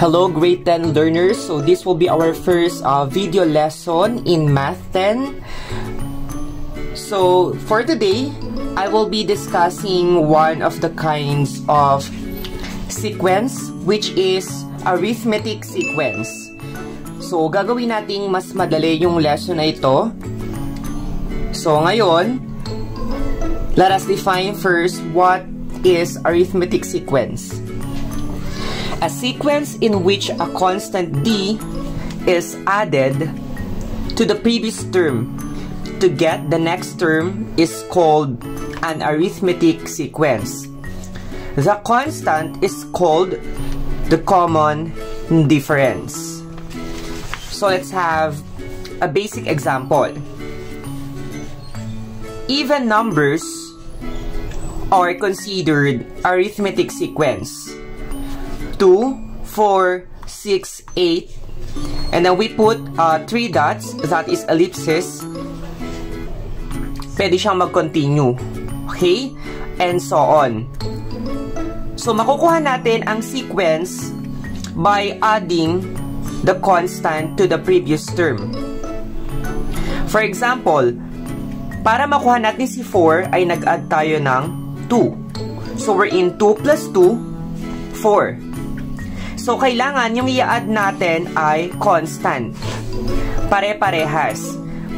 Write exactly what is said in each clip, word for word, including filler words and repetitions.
Hello grade ten learners, so this will be our first uh, video lesson in math ten. So for today, I will be discussing one of the kinds of sequence, which is arithmetic sequence. So gagawin nating mas madali yung lesson na ito. So ngayon, let us define first what is arithmetic sequence. A sequence in which a constant D is added to the previous term to get the next term is called an arithmetic sequence. The constant is called the common difference. So let's have a basic example. Even numbers are considered arithmetic sequence. two, four, six, eight, and then we put uh, three dots, that is ellipsis. Pwede siyang mag-continue. Okay? And so on. So makukuha natin ang sequence by adding the constant to the previous term. For example, para makuha natin si four ay nag-add tayo ng two. So we're in two plus two, four. So kailangan yung i-add natin ay constant. Pare-parehas.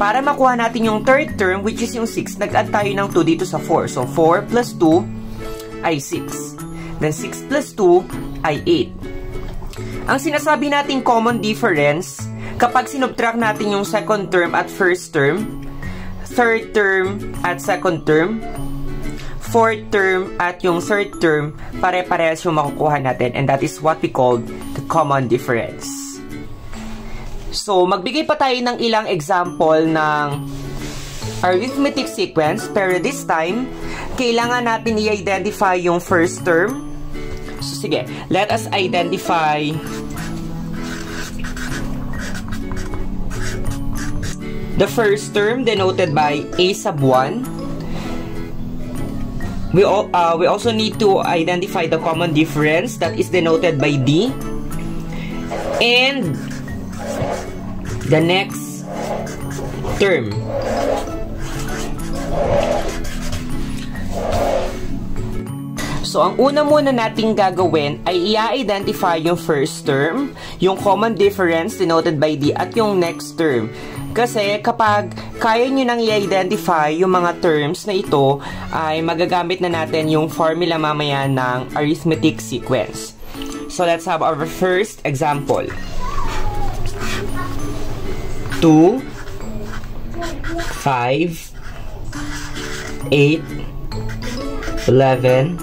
Para makuha natin yung third term, which is yung six, nag-add tayo ng two dito sa four. So four plus two ay six. Then six plus two ay eight. Ang sinasabi natin common difference, kapag sinubtract natin yung second term at first term, third term at second term, fourth term at yung third term, pare-parehas yung makukuha natin, and that is what we call the common difference. So, magbigay pa tayo ng ilang example ng arithmetic sequence, pero this time, kailangan natin i-identify yung first term. So, sige, let us identify the first term denoted by A sub one. We, uh, we also need to identify the common difference that is denoted by D. And the next term. So, ang una muna nating gagawin ay i-identify yung first term, yung common difference denoted by D, at yung next term. Kasi kapag kaya nyo nang i-identify yung mga terms na ito, ay magagamit na natin yung formula mamaya ng arithmetic sequence. So let's have our first example. two, five, eight, eleven,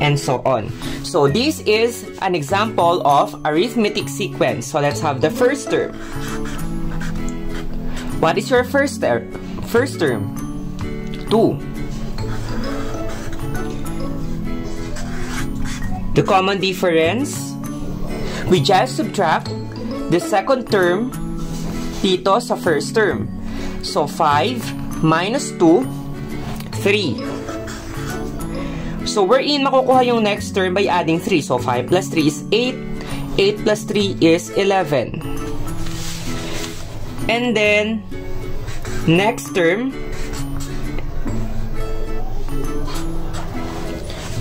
and so on. So this is an example of arithmetic sequence. So let's have the first term. What is your first term? First term, two. The common difference, we just subtract the second term dito sa first term. So, five minus two, three. So, we're in makukuha yung next term by adding three. So, five plus three is eight. eight plus three is eleven. And then, next term,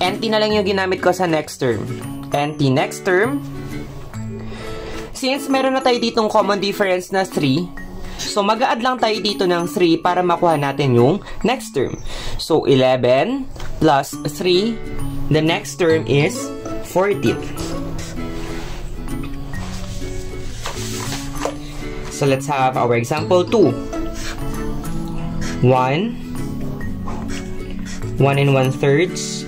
empty na lang yung ginamit ko sa next term. Empty next term. Since meron na tayo ditong common difference na three, so mag-a-add lang tayo dito ng three para makuha natin yung next term. So, eleven plus three, the next term is fourteen. So let's have our example two. one, one and one thirds,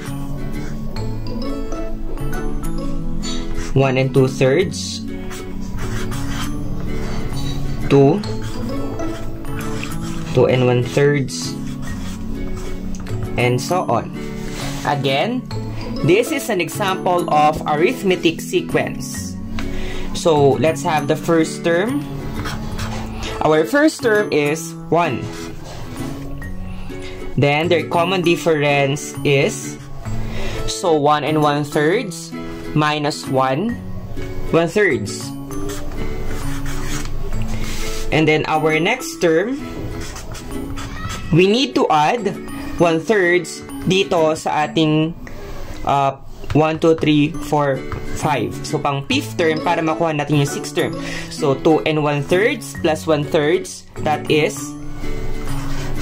one and two thirds, two, two and one thirds, and so on. Again, this is an example of arithmetic sequence. So let's have the first term. Our first term is one. Then their common difference is, so one and one thirds minus one one thirds. And then our next term, we need to add one thirds dito sa ating uh, one, two, three, four, five. So pang fifth term para makuha natin yung sixth term. So two and one thirds plus one thirds, that is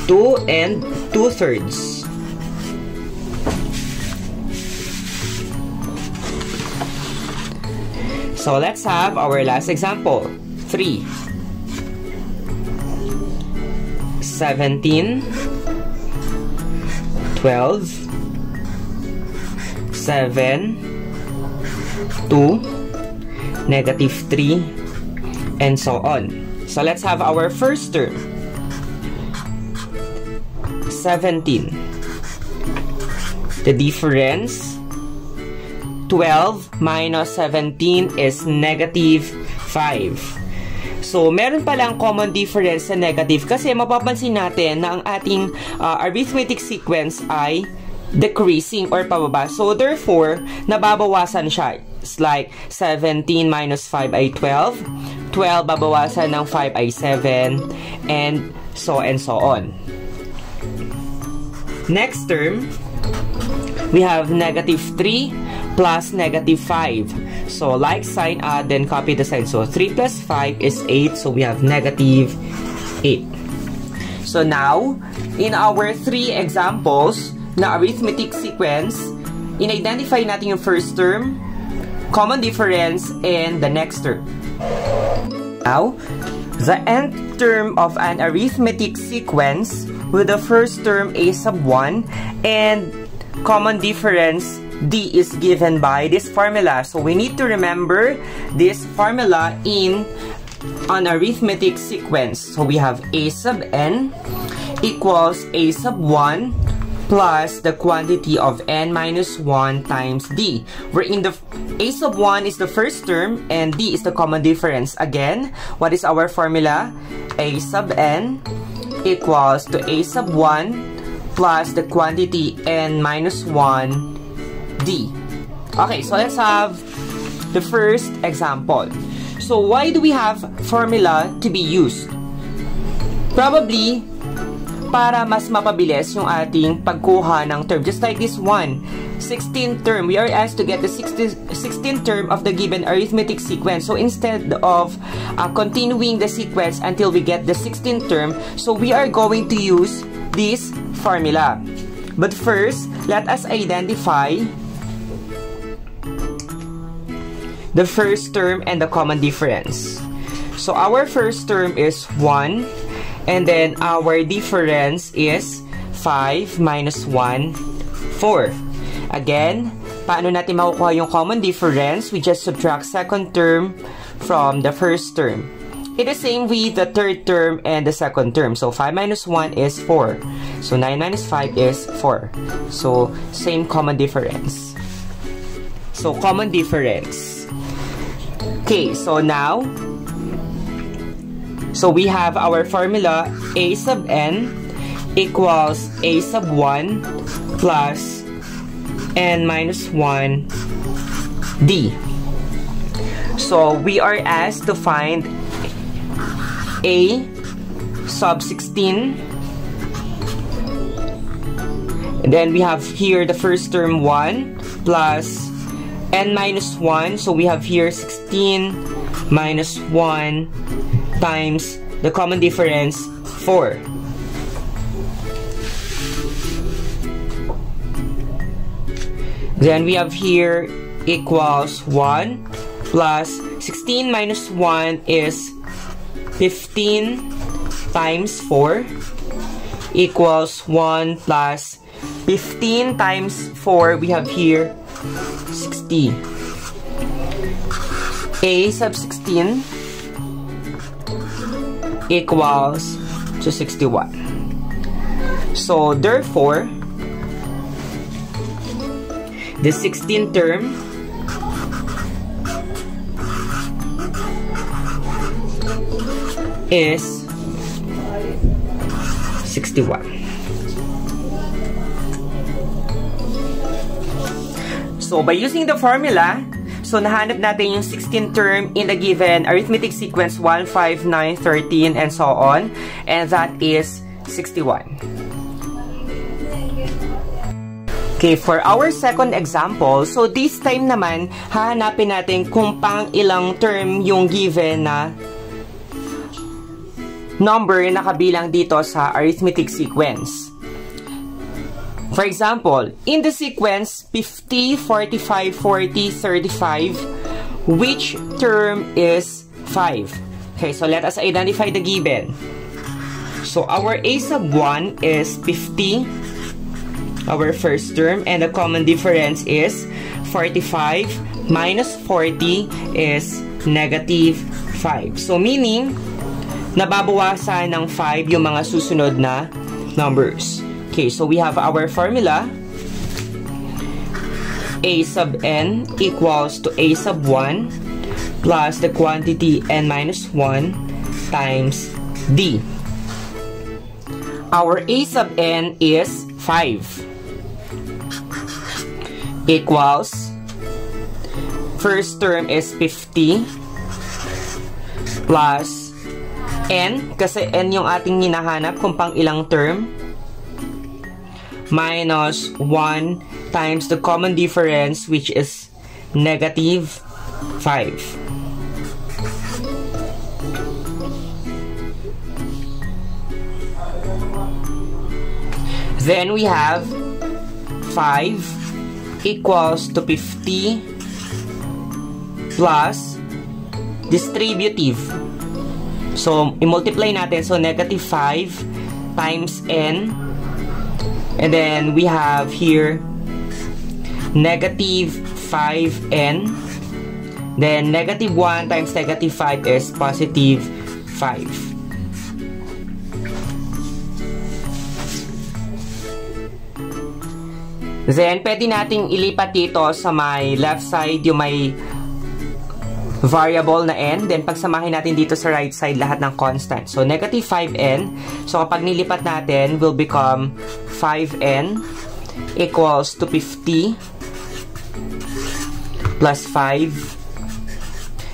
two and two thirds. So let's have our last example. three, seventeen, twelve, seven, two, negative three, and so on. So let's have our first term. seventeen. The difference, twelve minus seventeen is negative five. So, meron palang common difference sa negative kasi mapapansin natin na ang ating uh, arithmetic sequence ay decreasing or pababa. So, therefore, nababawasan siya. It's like seventeen minus five ay twelve, twelve babawasan ng five ay seven, and so and so on. Next term, we have negative three plus negative five. So, like sign, add, then copy the sign. So, three plus five is eight. So, we have negative eight. So, now, in our three examples na arithmetic sequence, in-identify natin yung first term, common difference, and the next term. Now, the nth term of an arithmetic sequence with the first term a sub one and common difference D is given by this formula. So we need to remember this formula in an arithmetic sequence. So we have a sub n equals a sub one plus the quantity of n minus one times d, wherein the a sub one is the first term and d is the common difference. Again, what is our formula? A sub n equals to a sub one plus the quantity n minus one D. Okay, so let's have the first example. So why do we have formula to be used? Probably, para mas mapabilis yung ating pagkuha ng term. Just like this one, sixteenth term. We are asked to get the sixteenth term of the given arithmetic sequence. So instead of uh, continuing the sequence until we get the sixteenth term, so we are going to use this formula. But first, let us identify the first term and the common difference. So our first term is one, and then our difference is five minus one, four. Again, paano natin makukuha yung common difference? We just subtract second term from the first term. It is same with the third term and the second term. So five minus one is four. So nine minus five is four. So same common difference. So common difference. Okay, so now, so we have our formula a sub n equals a sub one plus n minus one d. So we are asked to find a sub sixteen. And then we have here the first term one plus n minus one, so we have here sixteen minus one times the common difference, four. Then we have here equals one plus sixteen minus one is fifteen times four equals one plus fifteen times four, we have here sixty. A sub sixteen equals to sixty-one. So therefore, the sixteenth term is sixty-one. So by using the formula, So, nahanap natin yung sixteenth term in a given arithmetic sequence one, five, nine, thirteen, and so on. And that is sixty-one. Okay, for our second example, so this time naman, hahanapin natin kung pang ilang term yung given na number na kabilang dito sa arithmetic sequence. For example, in the sequence fifty, forty-five, forty, thirty-five, which term is five? Okay, so let us identify the given. So our A sub one is fifty, our first term, and the common difference is forty-five minus forty is negative five. So meaning, nababawasan ng five yung mga susunod na numbers. Okay, so we have our formula, A sub n equals to A sub one plus the quantity n minus one times d. Our A sub n is five equals, first term is fifty plus n, kasi n yung ating hinahanap kung pang ilang term, minus one times the common difference, which is negative five. Then we have five equals to fifty plus distributive. So, i-multiply natin. So, negative five times n. And then we have here negative five n. Then negative one times negative five is positive five. Then pwede nating ilipat dito sa may left side yung may variable na n. Then pagsamahin natin dito sa right side lahat ng constant. So negative five n. So kapag nilipat natin will become five n equals to fifty plus five.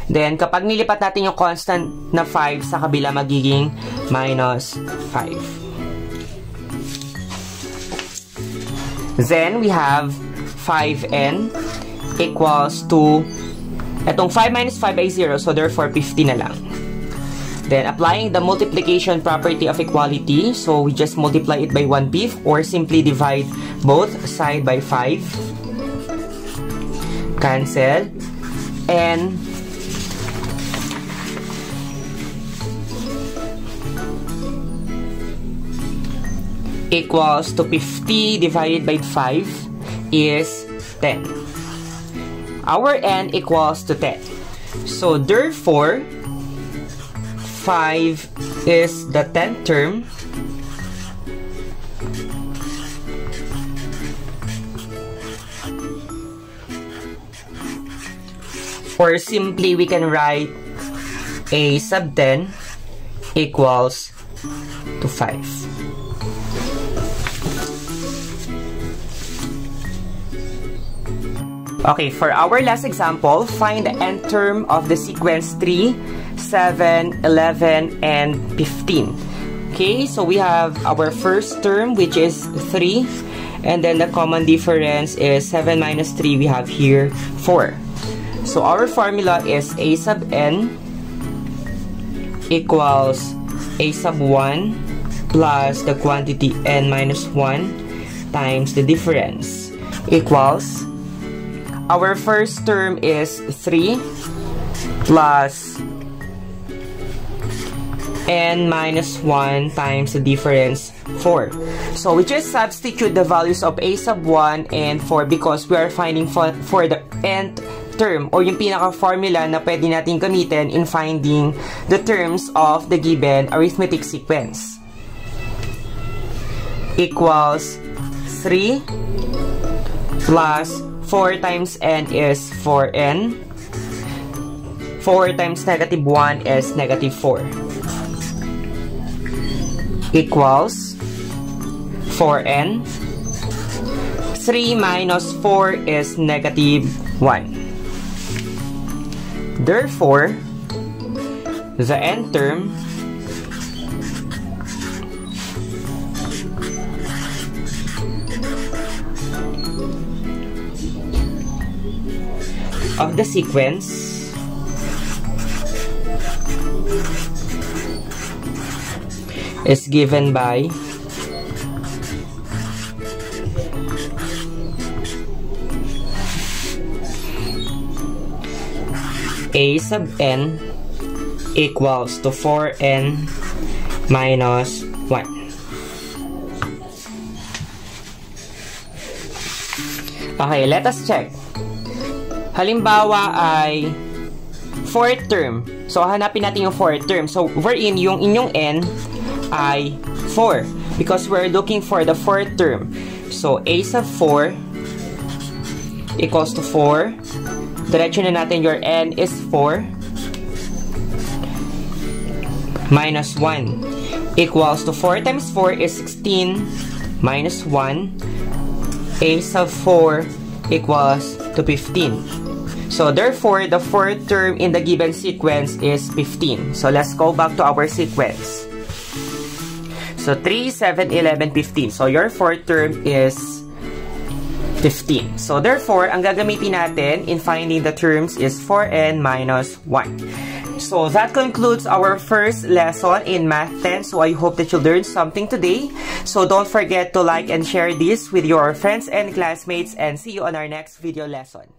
Then, kapag nilipat natin yung constant na five sa kabila, magiging minus five. Then, we have five n equals to, etong five minus five ay zero, so therefore fifty na lang. Then, applying the multiplication property of equality, so we just multiply it by one fifth or simply divide both side by five. Cancel. And equals to fifty divided by five is ten. Our n equals to ten. So, therefore, five is the tenth term, or simply we can write A sub ten equals to five. Okay, for our last example, find the nth term of the sequence three, seven, eleven, and fifteen. Okay, so we have our first term, which is three, and then the common difference is seven minus three, we have here four. So our formula is A sub n equals A sub one plus the quantity n minus one times the difference equals, our first term is three plus n minus one times the difference four. So we just substitute the values of A sub one and four because we are finding for, for the nth term or yung pinaka-formula na pwede natin gamitin in finding the terms of the given arithmetic sequence. Equals three plus four times n is four n. four times negative one is negative four. Equals four n. three minus four is negative one. Therefore, the n term of the sequence is given by a sub n equals to four n minus one. Okay, let us check. Halimbawa ay fourth term. So, hanapin natin yung fourth term. So, wherein yung inyong n ay four. Because we're looking for the fourth term. So, a sub four equals to four. Diretso na natin your n is four. Minus one equals to four times four is sixteen. Minus one. A sub four equals to fifteen. So, therefore, the fourth term in the given sequence is fifteen. So, let's go back to our sequence. So, three, seven, eleven, fifteen. So, your fourth term is fifteen. So, therefore, ang gagamitin natin in finding the terms is four n minus one. So, that concludes our first lesson in Math ten. So, I hope that you learned something today. So, don't forget to like and share this with your friends and classmates. And see you on our next video lesson.